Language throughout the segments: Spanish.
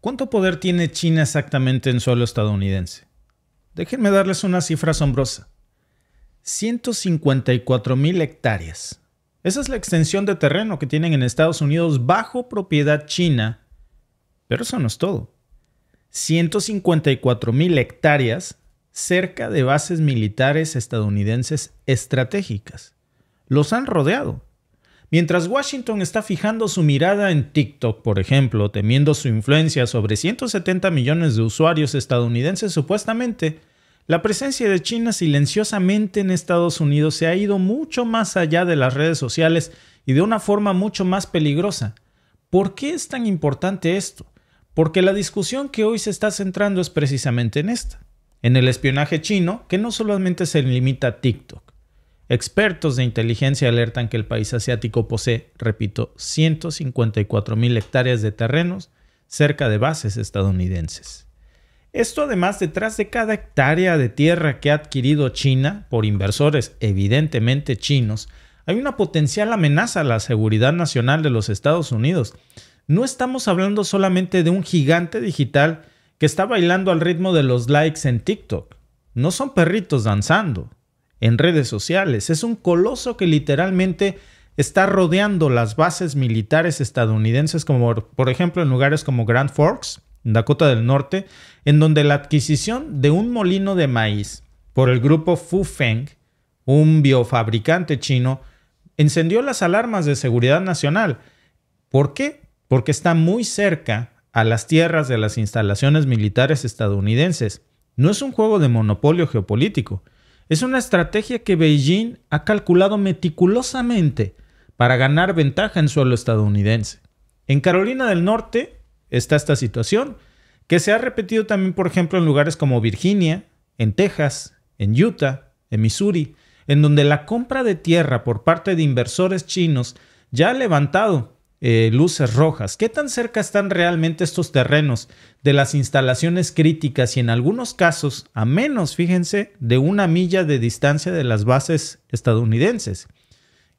¿Cuánto poder tiene China exactamente en suelo estadounidense? Déjenme darles una cifra asombrosa. 154.000 hectáreas. Esa es la extensión de terreno que tienen en Estados Unidos bajo propiedad china. Pero eso no es todo. 154.000 hectáreas cerca de bases militares estadounidenses estratégicas. Los han rodeado. Mientras Washington está fijando su mirada en TikTok, por ejemplo, temiendo su influencia sobre 170 millones de usuarios estadounidenses supuestamente, la presencia de China silenciosamente en Estados Unidos se ha ido mucho más allá de las redes sociales y de una forma mucho más peligrosa. ¿Por qué es tan importante esto? Porque la discusión que hoy se está centrando es precisamente en esta, en el espionaje chino, que no solamente se limita a TikTok. Expertos de inteligencia alertan que el país asiático posee, repito, 154.000 hectáreas de terrenos cerca de bases estadounidenses. Esto además, detrás de cada hectárea de tierra que ha adquirido China por inversores evidentemente chinos, hay una potencial amenaza a la seguridad nacional de los Estados Unidos. No estamos hablando solamente de un gigante digital que está bailando al ritmo de los likes en TikTok. No son perritos danzando en redes sociales. Es un coloso que literalmente está rodeando las bases militares estadounidenses, como por ejemplo en lugares como Grand Forks, Dakota del Norte, en donde la adquisición de un molino de maíz por el grupo Fufeng, un biofabricante chino, encendió las alarmas de seguridad nacional. ¿Por qué? Porque está muy cerca a las tierras de las instalaciones militares estadounidenses. No es un juego de monopolio geopolítico. Es una estrategia que Beijing ha calculado meticulosamente para ganar ventaja en suelo estadounidense. En Carolina del Norte está esta situación, que se ha repetido también, por ejemplo, en lugares como Virginia, en Texas, en Utah, en Missouri, en donde la compra de tierra por parte de inversores chinos ya ha levantado luces rojas. ¿Qué tan cerca están realmente estos terrenos de las instalaciones críticas y en algunos casos a menos, fíjense, de 1 milla de distancia de las bases estadounidenses?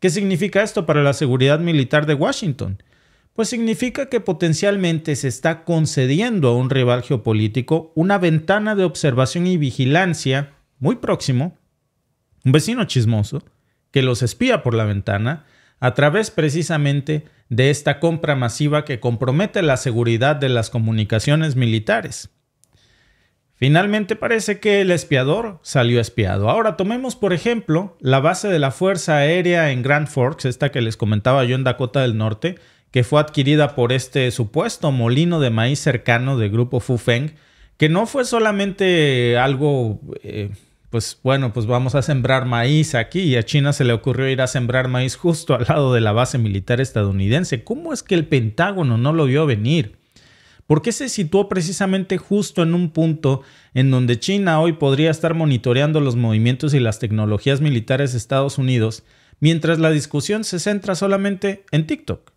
¿Qué significa esto para la seguridad militar de Washington? Pues significa que potencialmente se está concediendo a un rival geopolítico una ventana de observación y vigilancia muy próximo, un vecino chismoso que los espía por la ventana a través precisamente de esta compra masiva que compromete la seguridad de las comunicaciones militares. Finalmente parece que el espiador salió espiado. Ahora tomemos por ejemplo la base de la Fuerza Aérea en Grand Forks, esta que les comentaba yo en Dakota del Norte, que fue adquirida por este supuesto molino de maíz cercano del grupo Fufeng, que no fue solamente algo... Pues vamos a sembrar maíz aquí, y a China se le ocurrió ir a sembrar maíz justo al lado de la base militar estadounidense. ¿Cómo es que el Pentágono no lo vio venir? ¿Por qué se situó precisamente justo en un punto en donde China hoy podría estar monitoreando los movimientos y las tecnologías militares de Estados Unidos, mientras la discusión se centra solamente en TikTok?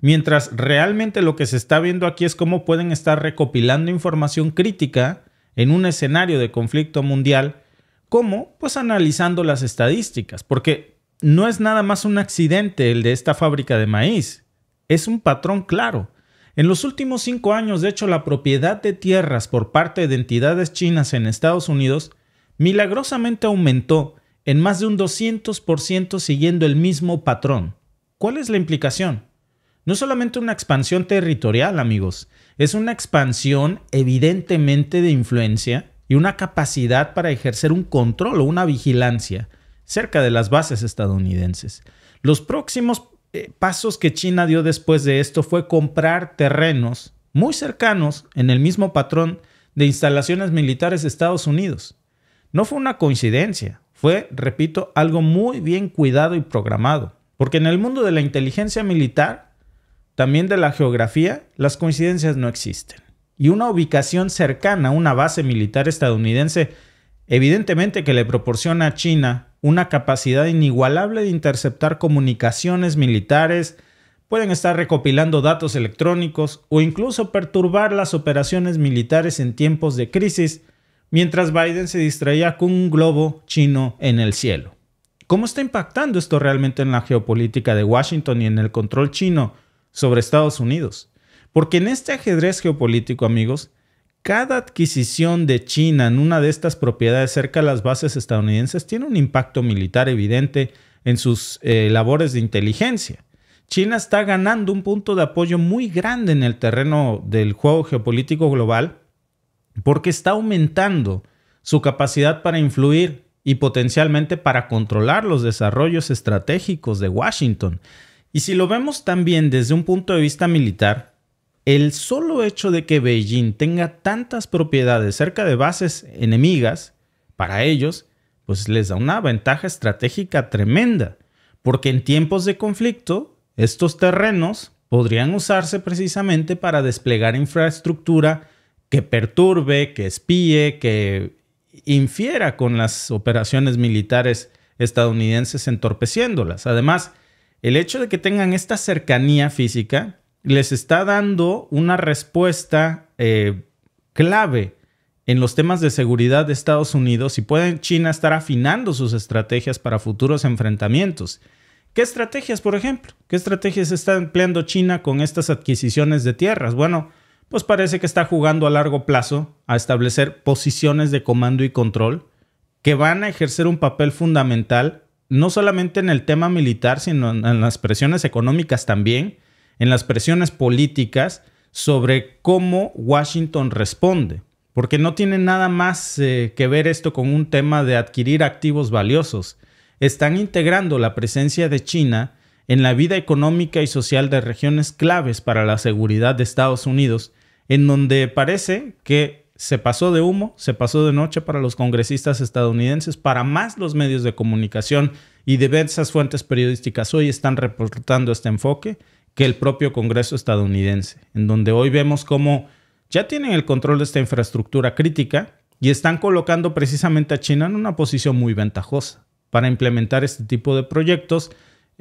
Mientras realmente lo que se está viendo aquí es cómo pueden estar recopilando información crítica en un escenario de conflicto mundial. ¿Cómo? Pues analizando las estadísticas, porque no es nada más un accidente el de esta fábrica de maíz, es un patrón claro. En los últimos 5 años, de hecho, la propiedad de tierras por parte de entidades chinas en Estados Unidos milagrosamente aumentó en más de un 200% siguiendo el mismo patrón. ¿Cuál es la implicación? No es solamente una expansión territorial, amigos, es una expansión evidentemente de influencia y una capacidad para ejercer un control o una vigilancia cerca de las bases estadounidenses. Los próximos pasos que China dio después de esto fue comprar terrenos muy cercanos en el mismo patrón de instalaciones militares de Estados Unidos. No fue una coincidencia, fue, repito, algo muy bien cuidado y programado, porque en el mundo de la inteligencia militar, también de la geografía, las coincidencias no existen. Y una ubicación cercana a una base militar estadounidense, evidentemente que le proporciona a China una capacidad inigualable de interceptar comunicaciones militares, pueden estar recopilando datos electrónicos o incluso perturbar las operaciones militares en tiempos de crisis, mientras Biden se distraía con un globo chino en el cielo. ¿Cómo está impactando esto realmente en la geopolítica de Washington y en el control chino sobre Estados Unidos? Porque en este ajedrez geopolítico, amigos, cada adquisición de China en una de estas propiedades cerca de las bases estadounidenses tiene un impacto militar evidente en sus labores de inteligencia. China está ganando un punto de apoyo muy grande en el terreno del juego geopolítico global porque está aumentando su capacidad para influir y potencialmente para controlar los desarrollos estratégicos de Washington. Y si lo vemos también desde un punto de vista militar, el solo hecho de que Beijing tenga tantas propiedades cerca de bases enemigas, para ellos, pues les da una ventaja estratégica tremenda, porque en tiempos de conflicto, estos terrenos podrían usarse precisamente para desplegar infraestructura que perturbe, que espíe, que infiera con las operaciones militares estadounidenses, entorpeciéndolas. Además, el hecho de que tengan esta cercanía física les está dando una respuesta clave en los temas de seguridad de Estados Unidos y puede China estar afinando sus estrategias para futuros enfrentamientos. ¿Qué estrategias, por ejemplo? ¿Qué estrategias está empleando China con estas adquisiciones de tierras? Bueno, pues parece que está jugando a largo plazo a establecer posiciones de comando y control que van a ejercer un papel fundamental no solamente en el tema militar, sino en las presiones económicas también, en las presiones políticas sobre cómo Washington responde, porque no tiene nada más que ver esto con un tema de adquirir activos valiosos. Están integrando la presencia de China en la vida económica y social de regiones claves para la seguridad de Estados Unidos, en donde parece que se pasó de humo, se pasó de noche para los congresistas estadounidenses, para más los medios de comunicación y diversas fuentes periodísticas hoy están reportando este enfoque, que el propio Congreso estadounidense, en donde hoy vemos cómo ya tienen el control de esta infraestructura crítica y están colocando precisamente a China en una posición muy ventajosa para implementar este tipo de proyectos,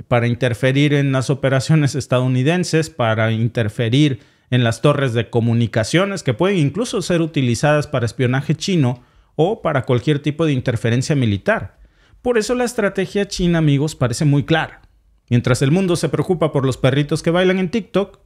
para interferir en las operaciones estadounidenses, para interferir en las torres de comunicaciones que pueden incluso ser utilizadas para espionaje chino o para cualquier tipo de interferencia militar. Por eso la estrategia china, amigos, parece muy clara. Mientras el mundo se preocupa por los perritos que bailan en TikTok,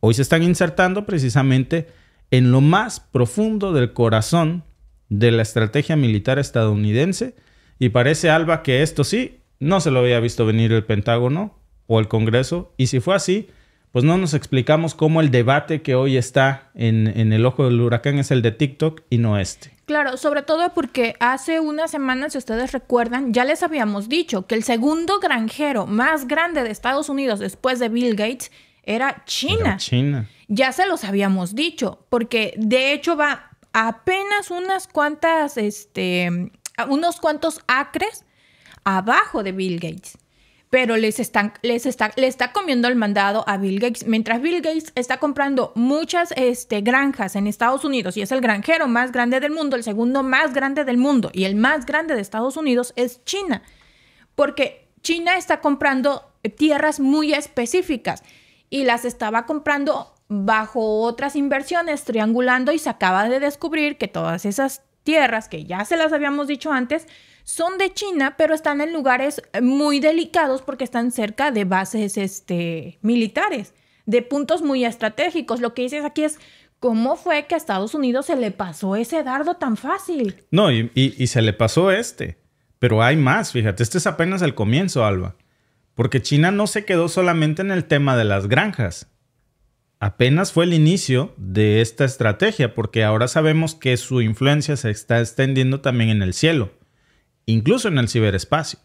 hoy se están insertando precisamente en lo más profundo del corazón de la estrategia militar estadounidense. Y parece, Alba, que esto sí, no se lo había visto venir el Pentágono o el Congreso. Y si fue así, pues no nos explicamos cómo el debate que hoy está en el ojo del huracán es el de TikTok y no este. Claro, sobre todo porque hace unas semanas, si ustedes recuerdan, ya les habíamos dicho que el segundo granjero más grande de Estados Unidos después de Bill Gates era China. Era China. Ya se los habíamos dicho, porque de hecho va apenas unos cuantos acres abajo de Bill Gates. Pero le está comiendo el mandado a Bill Gates. Mientras Bill Gates está comprando muchas granjas en Estados Unidos y es el granjero más grande del mundo, el segundo más grande del mundo y el más grande de Estados Unidos es China. Porque China está comprando tierras muy específicas y las estaba comprando bajo otras inversiones, triangulando, y se acaba de descubrir que todas esas tierras, que ya se las habíamos dicho antes, son de China, pero están en lugares muy delicados porque están cerca de bases militares, de puntos muy estratégicos. Lo que dices aquí es, ¿cómo fue que a Estados Unidos se le pasó ese dardo tan fácil? No, y se le pasó pero hay más, fíjate. Este es apenas el comienzo, Alba, porque China no se quedó solamente en el tema de las granjas. Apenas fue el inicio de esta estrategia, porque ahora sabemos que su influencia se está extendiendo también en el cielo, incluso en el ciberespacio.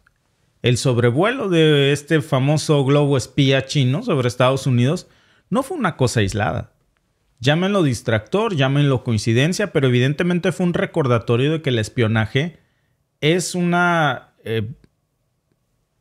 El sobrevuelo de este famoso globo espía chino sobre Estados Unidos no fue una cosa aislada. Llámenlo distractor, llámenlo coincidencia, pero evidentemente fue un recordatorio de que el espionaje es una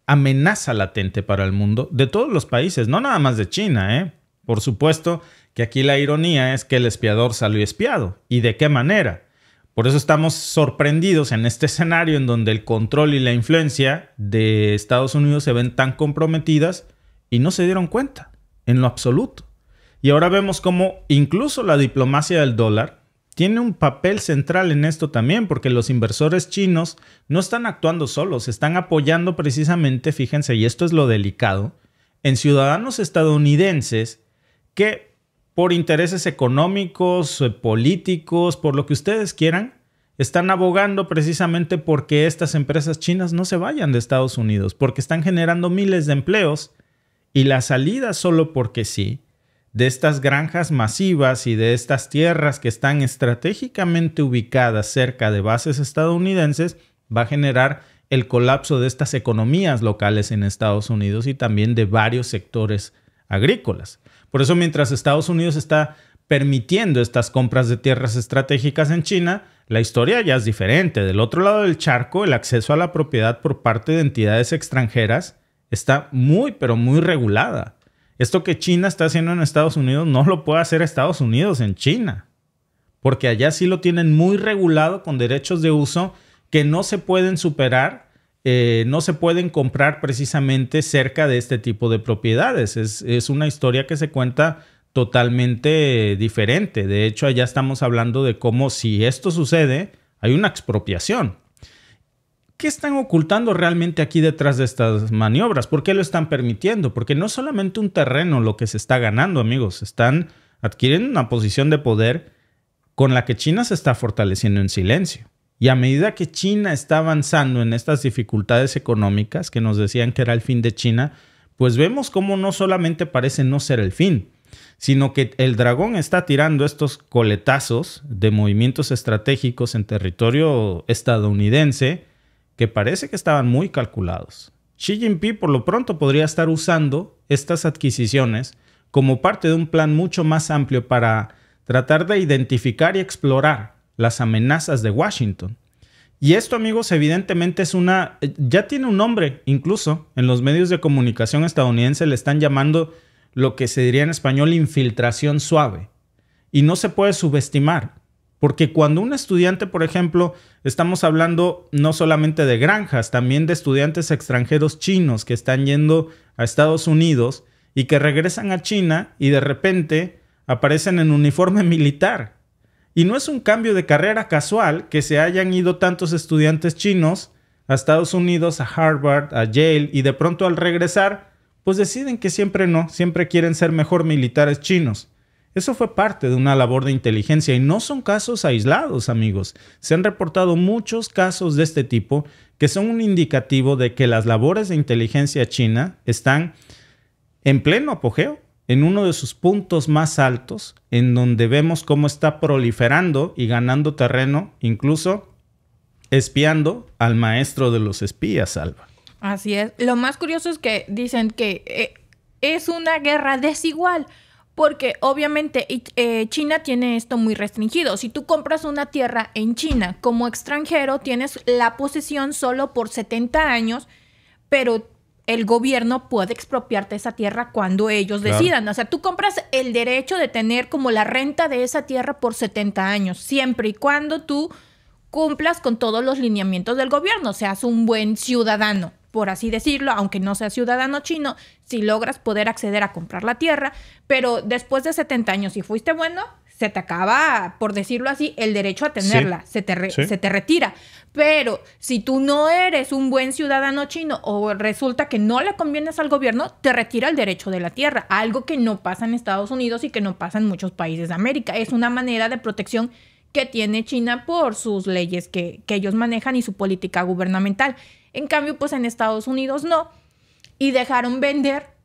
amenaza latente para el mundo de todos los países, no nada más de China, ¿eh? Por supuesto que aquí la ironía es que el espiador salió espiado. ¿Y de qué manera? Por eso estamos sorprendidos en este escenario en donde el control y la influencia de Estados Unidos se ven tan comprometidas y no se dieron cuenta en lo absoluto. Y ahora vemos cómo incluso la diplomacia del dólar tiene un papel central en esto también, porque los inversores chinos no están actuando solos, están apoyando precisamente, fíjense, y esto es lo delicado, en ciudadanos estadounidenses que por intereses económicos, políticos, por lo que ustedes quieran, están abogando precisamente porque estas empresas chinas no se vayan de Estados Unidos, porque están generando miles de empleos y la salida solo porque sí, de estas granjas masivas y de estas tierras que están estratégicamente ubicadas cerca de bases estadounidenses, va a generar el colapso de estas economías locales en Estados Unidos y también de varios sectores agrícolas. Por eso, mientras Estados Unidos está permitiendo estas compras de tierras estratégicas en China, la historia ya es diferente. Del otro lado del charco, el acceso a la propiedad por parte de entidades extranjeras está muy, pero muy regulada. Esto que China está haciendo en Estados Unidos no lo puede hacer Estados Unidos en China, porque allá sí lo tienen muy regulado con derechos de uso que no se pueden superar, no se pueden comprar precisamente cerca de este tipo de propiedades. Es una historia que se cuenta totalmente diferente. De hecho, allá estamos hablando de cómo, si esto sucede, hay una expropiación. ¿Qué están ocultando realmente aquí detrás de estas maniobras? ¿Por qué lo están permitiendo? Porque no es solamente un terreno lo que se está ganando, amigos. Están adquiriendo una posición de poder con la que China se está fortaleciendo en silencio. Y a medida que China está avanzando en estas dificultades económicas que nos decían que era el fin de China, pues vemos cómo no solamente parece no ser el fin, sino que el dragón está tirando estos coletazos de movimientos estratégicos en territorio estadounidense que parece que estaban muy calculados. Xi Jinping por lo pronto podría estar usando estas adquisiciones como parte de un plan mucho más amplio para tratar de identificar y explorar las amenazas de Washington. Y esto, amigos, evidentemente es una... ya tiene un nombre, incluso en los medios de comunicación estadounidense le están llamando lo que se diría en español infiltración suave. Y no se puede subestimar, porque cuando un estudiante, por ejemplo, estamos hablando no solamente de granjas, también de estudiantes extranjeros chinos que están yendo a Estados Unidos y que regresan a China y de repente aparecen en uniforme militar. Y no es un cambio de carrera casual que se hayan ido tantos estudiantes chinos a Estados Unidos, a Harvard, a Yale, y de pronto al regresar, pues deciden que siempre no, siempre quieren ser mejor militares chinos. Eso fue parte de una labor de inteligencia y no son casos aislados, amigos. Se han reportado muchos casos de este tipo que son un indicativo de que las labores de inteligencia china están en pleno apogeo, en uno de sus puntos más altos, en donde vemos cómo está proliferando y ganando terreno, incluso espiando al maestro de los espías, Alba. Así es. Lo más curioso es que dicen que es una guerra desigual, porque obviamente China tiene esto muy restringido. Si tú compras una tierra en China como extranjero, tienes la posesión solo por 70 años, pero el gobierno puede expropiarte esa tierra cuando ellos decidan. O sea, tú compras el derecho de tener como la renta de esa tierra por 70 años, siempre y cuando tú cumplas con todos los lineamientos del gobierno, seas un buen ciudadano, por así decirlo, aunque no seas ciudadano chino, si logras poder acceder a comprar la tierra, pero después de 70 años, si fuiste bueno, se te acaba, por decirlo así, el derecho a tenerla, sí, se te retira. Pero si tú no eres un buen ciudadano chino o resulta que no le convienes al gobierno, te retira el derecho de la tierra, algo que no pasa en Estados Unidos y que no pasa en muchos países de América. Es una manera de protección que tiene China por sus leyes que ellos manejan y su política gubernamental. En cambio, pues en Estados Unidos no, y dejaron vender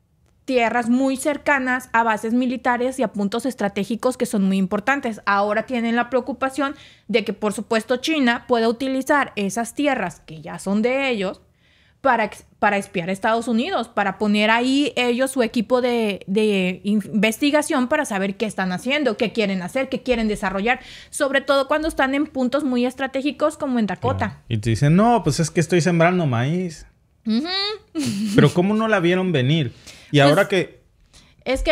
tierras muy cercanas a bases militares y a puntos estratégicos que son muy importantes. Ahora tienen la preocupación de que, por supuesto, China pueda utilizar esas tierras que ya son de ellos para espiar a Estados Unidos, para poner ahí ellos su equipo de investigación para saber qué están haciendo, qué quieren hacer, qué quieren desarrollar, sobre todo cuando están en puntos muy estratégicos como en Dakota. Y te dicen, no, pues es que estoy sembrando maíz. Pero ¿cómo no la vieron venir? Y pues, ahora que... Es que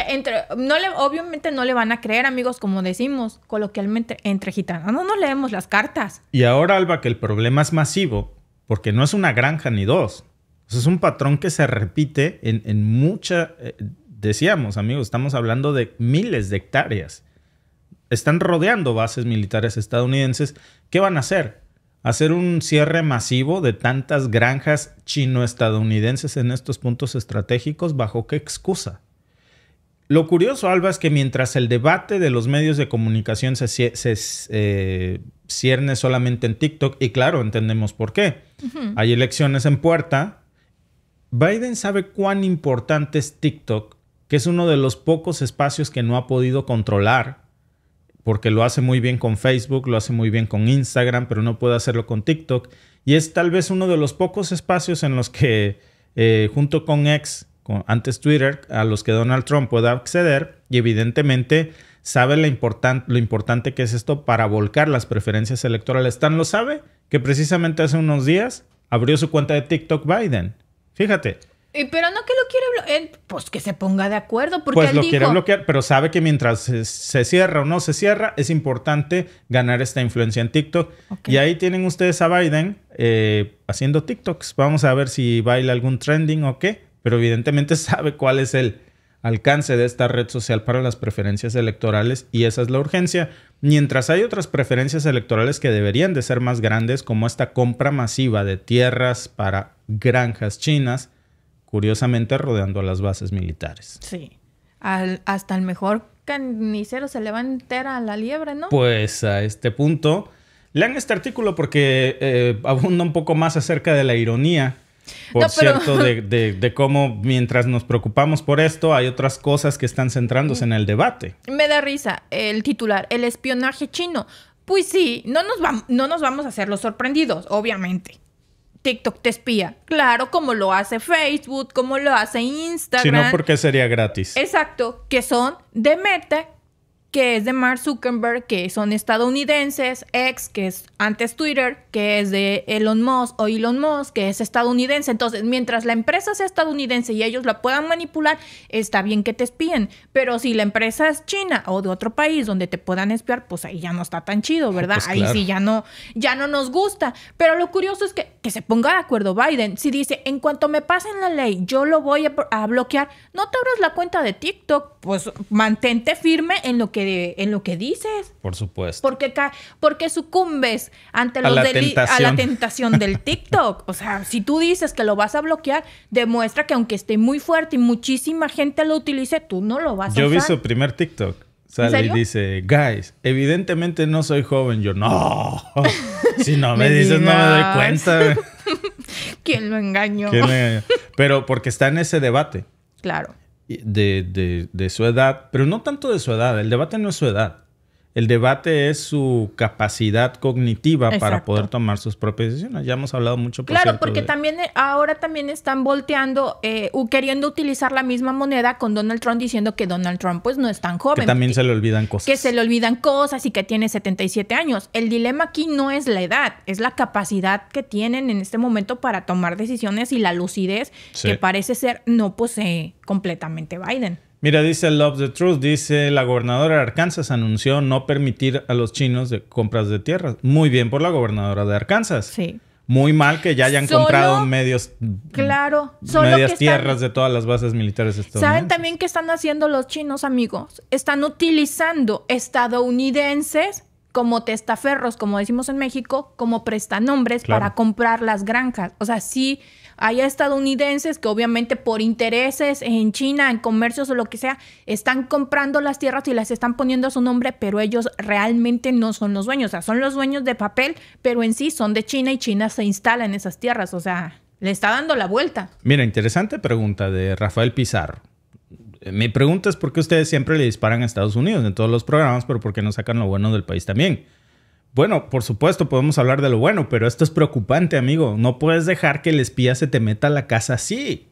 obviamente no le van a creer, amigos, como decimos coloquialmente, entre gitanos. No nos leemos las cartas. Y ahora, Alba, que el problema es masivo, porque no es una granja ni dos. Es un patrón que se repite en mucha... decíamos, amigos, estamos hablando de miles de hectáreas. Están rodeando bases militares estadounidenses. ¿Qué van a hacer? Hacer un cierre masivo de tantas granjas chino-estadounidenses en estos puntos estratégicos, ¿bajo qué excusa? Lo curioso, Alba, es que mientras el debate de los medios de comunicación se cierne solamente en TikTok, y claro, entendemos por qué. Uh-huh. Hay elecciones en puerta. Biden sabe cuán importante es TikTok, que es uno de los pocos espacios que no ha podido controlar, porque lo hace muy bien con Facebook, lo hace muy bien con Instagram, pero no puede hacerlo con TikTok. Y es tal vez uno de los pocos espacios en los que, junto con X, antes Twitter, a los que Donald Trump pueda acceder, y evidentemente sabe lo importante que es esto para volcar las preferencias electorales. Tan lo sabe que precisamente hace unos días abrió su cuenta de TikTok Biden. Fíjate. Pero no que lo quiere bloquear, pues que se ponga de acuerdo, porque pues lo quiere bloquear, pero sabe que mientras se cierra o no se cierra, es importante ganar esta influencia en TikTok. Okay. Y ahí tienen ustedes a Biden haciendo TikToks. Vamos a ver si baila algún trending o qué. Pero evidentemente sabe cuál es el alcance de esta red social para las preferencias electorales, y esa es la urgencia. Mientras hay otras preferencias electorales que deberían de ser más grandes, como esta compra masiva de tierras para granjas chinas, curiosamente rodeando a las bases militares. Sí. Hasta el mejor carnicero se le va entera a la liebre, ¿no? Pues a este punto, lean este artículo porque abunda un poco más acerca de la ironía. Por cierto, de cómo mientras nos preocupamos por esto, hay otras cosas que están centrándose en el debate. Me da risa el titular, el espionaje chino. Pues sí, no nos vamos a hacer los sorprendidos, obviamente. TikTok te espía. Claro, como lo hace Facebook, como lo hace Instagram. Si no, porque sería gratis. Exacto, que son de Meta, que es de Mark Zuckerberg, que son estadounidenses, X, que es antes Twitter, que es de Elon Musk, que es estadounidense. Entonces, mientras la empresa sea estadounidense y ellos la puedan manipular, está bien que te espíen. Pero si la empresa es china o de otro país donde te puedan espiar, pues ahí ya no está tan chido, ¿verdad? Pues claro. Ahí sí ya no nos gusta. Pero lo curioso es que se ponga de acuerdo Biden. Si dice, en cuanto me pasen la ley, yo lo voy a bloquear. No te abras la cuenta de TikTok, pues mantente firme en lo que dices. Por supuesto. Porque sucumbes ante a la tentación del TikTok. O sea, si tú dices que lo vas a bloquear, demuestra que aunque esté muy fuerte y muchísima gente lo utilice, tú no lo vas a usar. Yo vi su primer TikTok. Sale y dice, guys, evidentemente no soy joven. Yo, no. Si no me dices, no me doy cuenta. ¿Quién lo engañó? Pero porque está en ese debate. Claro. De su edad, pero no tanto de su edad. El debate no es su edad. El debate es su capacidad cognitiva. Exacto. Para poder tomar sus propias decisiones. Ya hemos hablado mucho. Claro, porque ahora también están volteando, queriendo utilizar la misma moneda con Donald Trump, diciendo que Donald Trump pues no es tan joven. Que también se le olvidan cosas. Que se le olvidan cosas y que tiene 77 años. El dilema aquí no es la edad, es la capacidad que tienen en este momento para tomar decisiones y la lucidez, sí, que parece ser no posee completamente Biden. Mira, dice Love the Truth, dice, la gobernadora de Arkansas anunció no permitir a los chinos de compras de tierras. Muy bien por la gobernadora de Arkansas. Sí. Muy mal que ya hayan comprado medias tierras de todas las bases militares estadounidenses. ¿Saben también qué están haciendo los chinos, amigos? Están utilizando estadounidenses como testaferros, como decimos en México, como prestanombres, claro, para comprar las granjas. O sea, sí, hay estadounidenses que obviamente por intereses en China, en comercios o lo que sea, están comprando las tierras y las están poniendo a su nombre, pero ellos realmente no son los dueños. O sea, son los dueños de papel, pero en sí son de China y China se instala en esas tierras. O sea, le está dando la vuelta. Mira, interesante pregunta de Rafael Pizarro. Mi pregunta es por qué ustedes siempre le disparan a Estados Unidos en todos los programas, pero por qué no sacan lo bueno del país también. Bueno, por supuesto, podemos hablar de lo bueno, pero esto es preocupante, amigo. No puedes dejar que el espía se te meta a la casa así.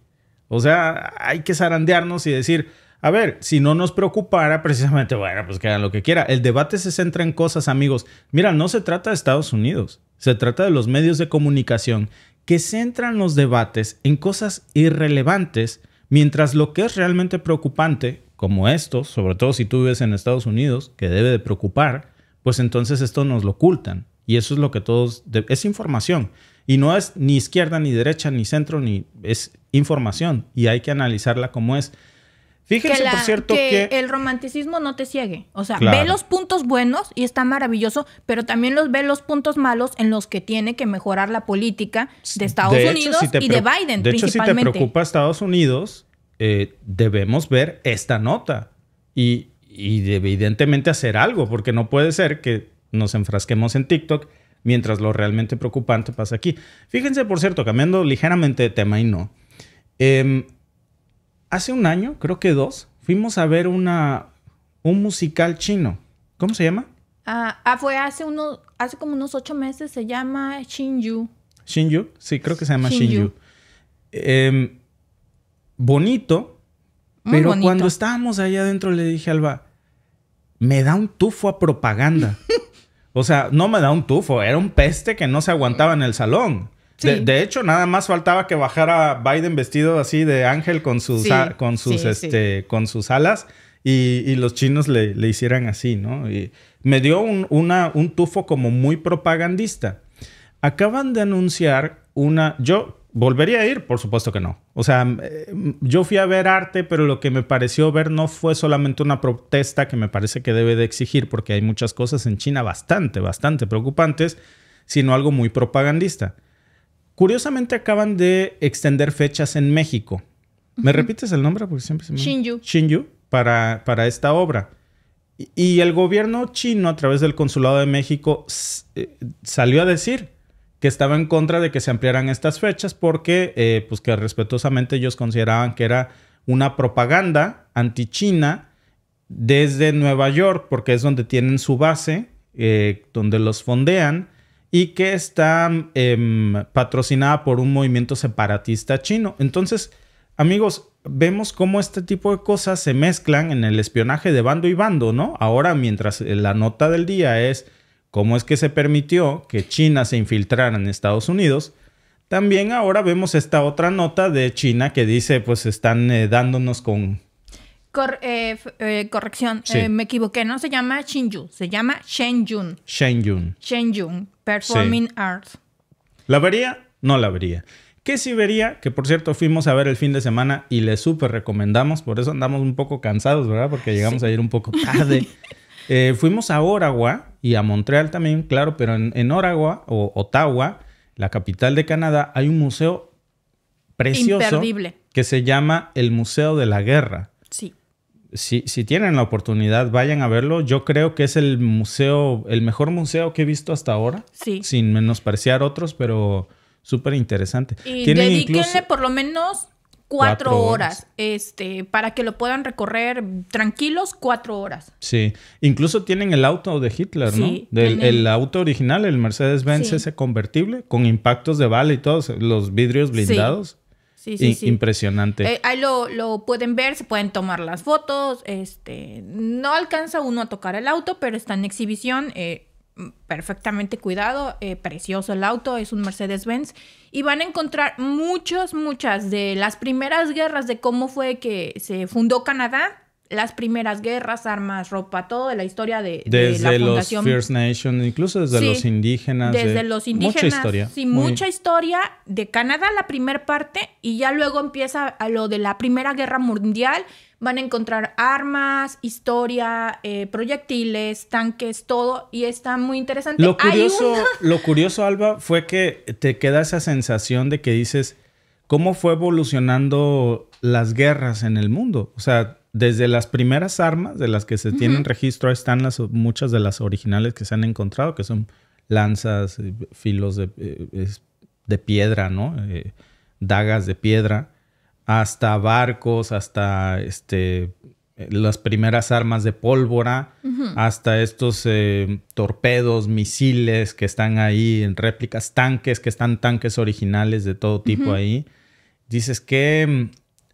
O sea, hay que zarandearnos y decir, a ver, si no nos preocupara precisamente, bueno, pues que hagan lo que quiera. El debate se centra en cosas, amigos. Mira, no se trata de Estados Unidos. Se trata de los medios de comunicación que centran los debates en cosas irrelevantes. Mientras lo que es realmente preocupante, como esto, sobre todo si tú vives en Estados Unidos, que debe de preocupar, pues entonces esto nos lo ocultan. Y eso es lo que todos... Es información. Y no es ni izquierda, ni derecha, ni centro, ni... Es información. Y hay que analizarla como es. Fíjense, por cierto, que el romanticismo no te ciegue. O sea, claro, ve los puntos buenos y está maravilloso, pero también ve los puntos malos en los que tiene que mejorar la política de Estados Unidos y de Biden, principalmente. De hecho, si te preocupa Estados Unidos, debemos ver esta nota y evidentemente hacer algo, porque no puede ser que nos enfrasquemos en TikTok mientras lo realmente preocupante pasa aquí. Fíjense, por cierto, cambiando ligeramente de tema y no. Hace un año, creo que dos, fuimos a ver un musical chino. ¿Cómo se llama? Fue hace como unos 8 meses. Se llama Shen Yun. ¿Shen Yun? Sí, creo que se llama Shen Yun. Bonito. Muy pero bonito. Cuando estábamos allá adentro le dije a Alba, me da un tufo a propaganda. O sea, no me da un tufo. Era un peste que no se aguantaba en el salón. Sí. De hecho, nada más faltaba que bajara Biden vestido así de ángel con sus, sí, con sus alas y los chinos le hicieran así, ¿no? Y me dio un tufo como muy propagandista. Acaban de anunciar una... Yo volvería a ir, por supuesto que no. O sea, yo fui a ver arte, pero lo que me pareció ver no fue solamente una protesta que me parece que debe de exigir, porque hay muchas cosas en China bastante preocupantes, sino algo muy propagandista. Curiosamente acaban de extender fechas en México. ¿Me repites el nombre? Porque siempre se me... Shen Yun. Shen Yun, para esta obra. Y el gobierno chino, a través del Consulado de México, salió a decir que estaba en contra de que se ampliaran estas fechas porque, pues que respetuosamente ellos consideraban que era una propaganda anti-China desde Nueva York, porque es donde tienen su base, donde los fondean, y que está patrocinada por un movimiento separatista chino. Entonces, amigos, vemos cómo este tipo de cosas se mezclan en el espionaje de bando y bando, ¿no? Ahora, mientras la nota del día es cómo es que se permitió que China se infiltrara en Estados Unidos, también ahora vemos esta otra nota de China que dice, pues están dándonos con... corrección, sí. Me equivoqué, no se llama Shen Yun, se llama Shen Yun. Shen Yun. Shen Yun, Performing, sí. Arts. ¿La vería? No la vería. ¿Qué sí vería? Que por cierto fuimos a ver el fin de semana y le súper recomendamos, por eso andamos un poco cansados, ¿verdad? Porque llegamos, sí, a ir un poco tarde. Fuimos a Ottawa y a Montreal también, claro, pero en Ottawa, o Ottawa, la capital de Canadá, hay un museo precioso, imperdible, que se llama el Museo de la Guerra. Sí. Si tienen la oportunidad, vayan a verlo. Yo creo que es el mejor museo que he visto hasta ahora. Sí. Sin menospreciar otros, pero súper interesante. Y dedíquenle por lo menos 4 horas. Para que lo puedan recorrer tranquilos, 4 horas. Sí. Incluso tienen el auto de Hitler, sí, ¿no? El auto original, el Mercedes-Benz, sí, ese convertible, con impactos de bala y todos los vidrios blindados. Sí. Sí, sí, sí. Impresionante. Ahí lo pueden ver, se pueden tomar las fotos. No alcanza uno a tocar el auto, pero está en exhibición, perfectamente cuidado, precioso el auto, es un Mercedes-Benz. Y van a encontrar muchas de las primeras guerras, de cómo fue que se fundó Canadá. Las primeras guerras, armas, ropa, todo de la historia de la fundación. Desde los First Nation, incluso desde, sí, los indígenas. Desde los indígenas. Mucha historia. Sí, mucha historia de Canadá, la primera parte, y ya luego empieza a lo de la Primera Guerra Mundial. Van a encontrar armas, historia, proyectiles, tanques, todo, y está muy interesante. Lo curioso, Alba, fue que te queda esa sensación de que dices, ¿cómo fue evolucionando las guerras en el mundo? O sea, desde las primeras armas de las que se tienen registro, ahí están muchas de las originales que se han encontrado, que son lanzas, filos de piedra, ¿no? Dagas de piedra, hasta barcos, hasta las primeras armas de pólvora, hasta estos torpedos, misiles que están ahí en réplicas, tanques, que están tanques originales de todo tipo ahí. Dices que...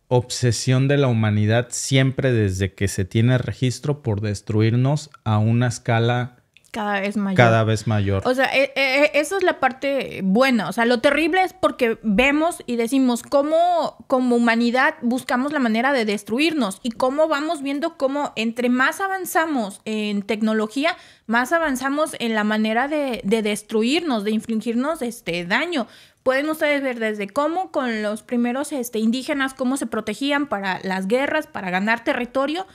obsesión de la humanidad siempre desde que se tiene registro por destruirnos a una escala cada vez mayor. Cada vez mayor. O sea, esa es la parte buena. O sea, lo terrible es porque vemos y decimos cómo como humanidad buscamos la manera de destruirnos y cómo vamos viendo cómo entre más avanzamos en tecnología, más avanzamos en la manera de destruirnos, de infligirnos daño. Pueden ustedes ver desde cómo con los primeros indígenas, cómo se protegían para las guerras, para ganar territorio,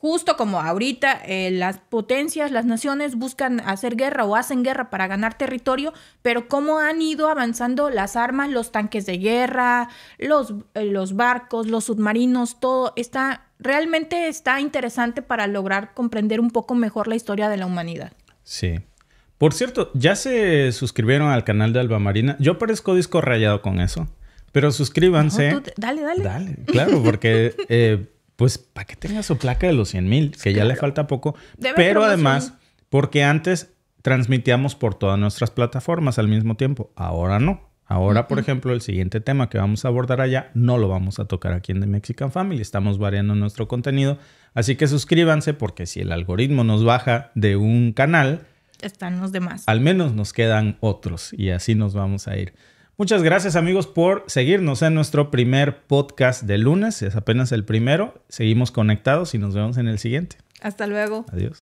Justo como ahorita las potencias, las naciones buscan hacer guerra o hacen guerra para ganar territorio, pero cómo han ido avanzando las armas, los tanques de guerra, los barcos, los submarinos, todo está, realmente está interesante para lograr comprender un poco mejor la historia de la humanidad. Sí. Por cierto, ¿ya se suscribieron al canal de Alba Marina? Yo parezco disco rayado con eso, pero suscríbanse. No, tú, dale, dale. Dale, claro, porque... pues para que tenga su placa de los 100,000, que claro, ya le falta poco. Debe, pero además, porque antes transmitíamos por todas nuestras plataformas al mismo tiempo. Ahora no. Ahora, por ejemplo, el siguiente tema que vamos a abordar allá, no lo vamos a tocar aquí en The Mexican Family. Estamos variando nuestro contenido. Así que suscríbanse, porque si el algoritmo nos baja de un canal... están los demás. Al menos nos quedan otros y así nos vamos a ir. Muchas gracias, amigos, por seguirnos en nuestro primer podcast de lunes. Es apenas el primero. Seguimos conectados y nos vemos en el siguiente. Hasta luego. Adiós.